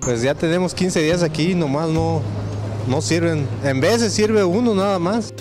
Pues ya tenemos 15 días aquí, nomás no sirven. En veces sirve uno nada más.